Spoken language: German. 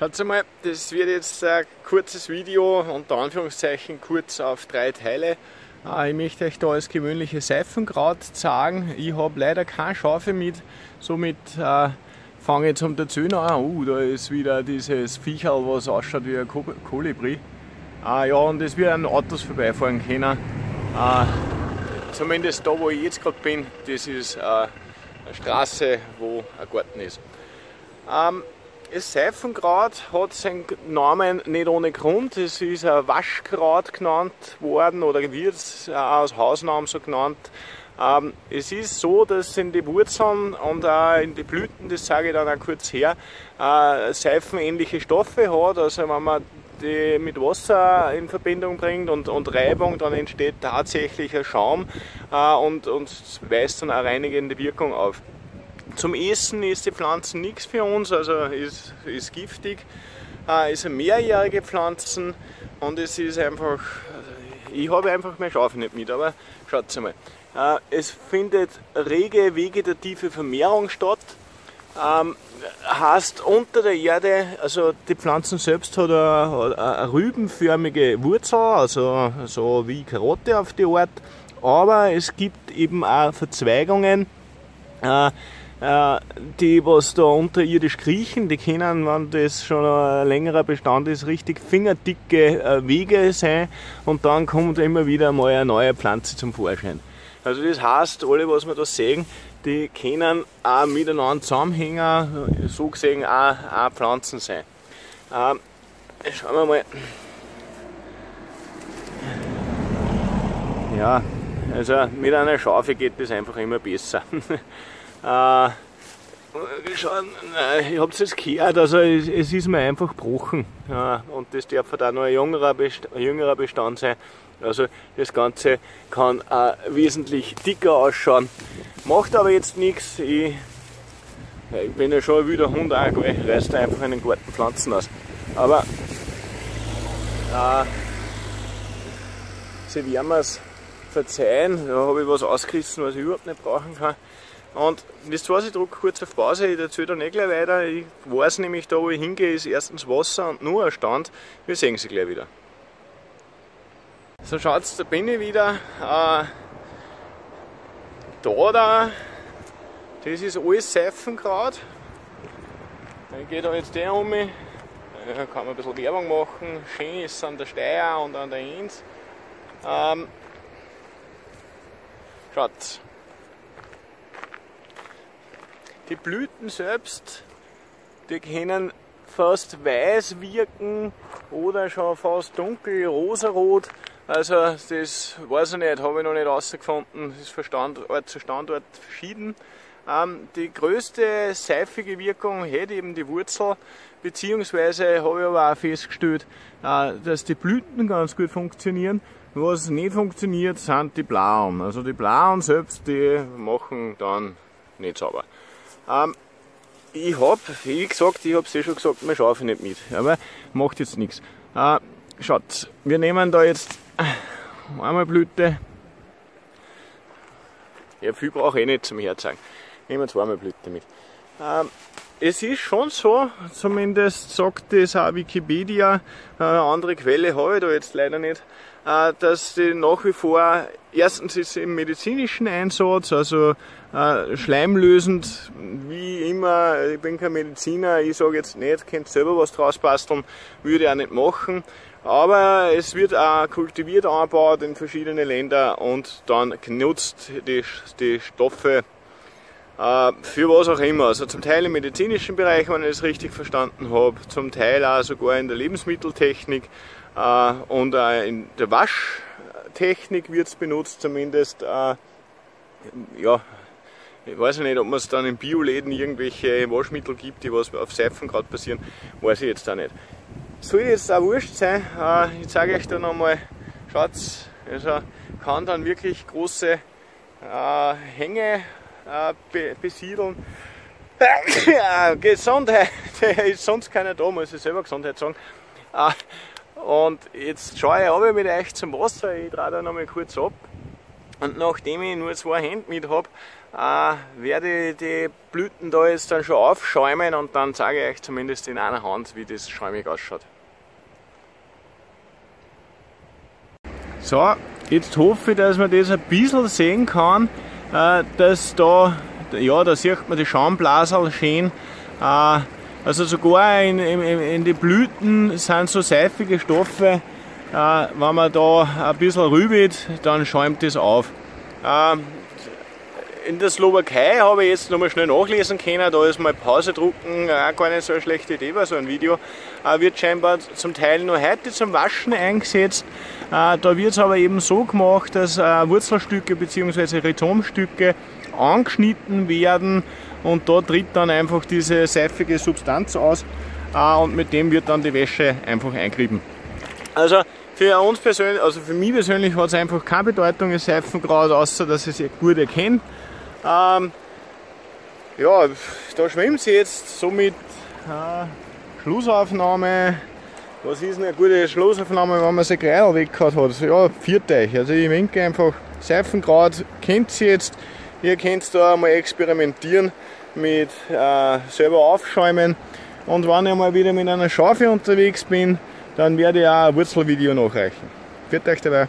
Schaut mal, das wird jetzt ein kurzes Video, unter Anführungszeichen kurz auf 3 Teile. Ich möchte euch da als gewöhnliche Seifenkraut sagen. Ich habe leider keine Schafe mit, somit fange ich jetzt um der Zöhne an. Da ist wieder dieses Viecherl, was ausschaut wie ein Kolibri. Ja, und es wird an Autos vorbeifahren können. Zumindest da, wo ich jetzt gerade bin, das ist eine Straße, wo ein Garten ist. Das Seifenkraut hat seinen Namen nicht ohne Grund. Es ist ein Waschkraut genannt worden oder wird aus Hausnamen so genannt. Es ist so, dass in die Wurzeln und auch in die Blüten, das sage ich dann auch kurz her, seifenähnliche Stoffe hat. Also wenn man die mit Wasser in Verbindung bringt und Reibung, dann entsteht tatsächlich ein Schaum und weist dann eine reinigende Wirkung auf. Zum Essen ist die Pflanze nichts für uns, also ist giftig, ist eine mehrjährige Pflanze und es ist einfach, ich habe einfach meine Schafe nicht mit, aber schaut mal. Es findet rege vegetative Vermehrung statt, heißt unter der Erde, also die Pflanzen selbst hat eine rübenförmige Wurzel, also so wie Karotte auf die Art, aber es gibt eben auch Verzweigungen, die, was da unterirdisch kriechen, die können, wenn das schon ein längerer Bestand ist, richtig fingerdicke Wege sein und dann kommt immer wieder mal eine neue Pflanze zum Vorschein. Also das heißt, alle, was wir da sehen, die können auch miteinander zusammenhängen, so gesehen auch Pflanzen sein. Schauen wir mal. Ja, also mit einer Schaufel geht das einfach immer besser. Schauen, ich habe es jetzt gehört, also es ist mir einfach gebrochen und das darf halt auch noch ein jüngerer Bestand sein. Also das Ganze kann wesentlich dicker ausschauen, macht aber jetzt nichts. Ich bin ja schon wieder Hund, ich reiße einfach einen Garten Pflanzen aus. Aber sie werden mir es verzeihen, da habe ich was ausgerissen, was ich überhaupt nicht brauchen kann. Und wisst was, ich drücke kurz auf Pause, ich erzähle da nicht gleich weiter. Ich weiß nämlich, da wo ich hingehe, ist erstens Wasser und nur ein Stand. Wir sehen sie gleich wieder. So schaut's, da bin ich wieder. Da, das ist alles Seifenkraut. Ich gehe da jetzt der um mich. Da kann man ein bisschen Werbung machen. Schön ist es an der Steier und an der Enz. Schaut's. Die Blüten selbst, die können fast weiß wirken oder schon fast dunkel, rosarot. Also das weiß ich nicht, habe ich noch nicht herausgefunden, das ist von Standort zu Standort verschieden. Die größte seifige Wirkung hätte eben die Wurzel, beziehungsweise habe ich aber auch festgestellt, dass die Blüten ganz gut funktionieren. Was nicht funktioniert, sind die Blauen. Also die Blauen selbst, die machen dann nicht sauber. Ich habe, wie gesagt, ich habe es eh schon gesagt, man schaue nicht mit, aber macht jetzt nichts. Schaut, wir nehmen da jetzt einmal Blüte. Ja, viel brauche ich nicht zum Herzeigen. Nehmen wir 2-mal Blüte mit. Es ist schon so, zumindest sagt es auch Wikipedia, eine andere Quelle habe ich da jetzt leider nicht, dass die nach wie vor, erstens ist sie im medizinischen Einsatz, also schleimlösend, wie immer, ich bin kein Mediziner, ich sage jetzt nicht, könnt selber was draus basteln, würde ich auch nicht machen, aber es wird auch kultiviert angebaut in verschiedene Länder und dann genutzt die Stoffe für was auch immer, also zum Teil im medizinischen Bereich, wenn ich es richtig verstanden habe, zum Teil auch sogar in der Lebensmitteltechnik und auch in der Waschtechnik wird es benutzt, zumindest, ja, ich weiß nicht, ob man es dann in Bioläden irgendwelche Waschmittel gibt, die was auf Seifenkraut passieren, weiß ich jetzt da nicht. Soll jetzt auch wurscht sein, ich zeige euch da nochmal, schaut, also kann dann wirklich große Hänge besiedeln. Gesundheit, ist sonst keiner da, muss ich selber Gesundheit sagen. Und jetzt schaue ich runter mit euch zum Wasser, ich drehe da nochmal kurz ab. Und nachdem ich nur 2 Hände mit habe, werde die Blüten da jetzt dann schon aufschäumen und dann zeige ich euch zumindest in einer Hand, wie das schäumig ausschaut. So, jetzt hoffe ich, dass man das ein bisschen sehen kann, dass da, ja, da sieht man die Schaumblaserl schön. Also sogar in die Blüten sind so seifige Stoffe, wenn man da ein bisschen rübelt, dann schäumt das auf. In der Slowakei habe ich jetzt nochmal schnell nachlesen können, da ist mal Pause drucken, auch gar nicht so eine schlechte Idee bei so einem Video. Wird scheinbar zum Teil nur heute zum Waschen eingesetzt. Da wird es aber eben so gemacht, dass Wurzelstücke bzw. Rhizomstücke angeschnitten werden und da tritt dann einfach diese seifige Substanz aus und mit dem wird dann die Wäsche einfach eingerieben. Also für mich persönlich hat es einfach keine Bedeutung, das Seifenkraut, außer dass ich es gut erkenne. Ja, da schwimmt sie jetzt, somit Schlussaufnahme. Was ist eine gute Schlussaufnahme, wenn man sie gleich weggehauen hat? Ja, viert euch. Also ich winke einfach, Seifenkraut kennt sie jetzt. Ihr könnt da mal experimentieren mit selber aufschäumen. Und wenn ich mal wieder mit einer Schaufel unterwegs bin, dann werde ich auch ein Wurzelvideo nachreichen. Viel Spaß dabei!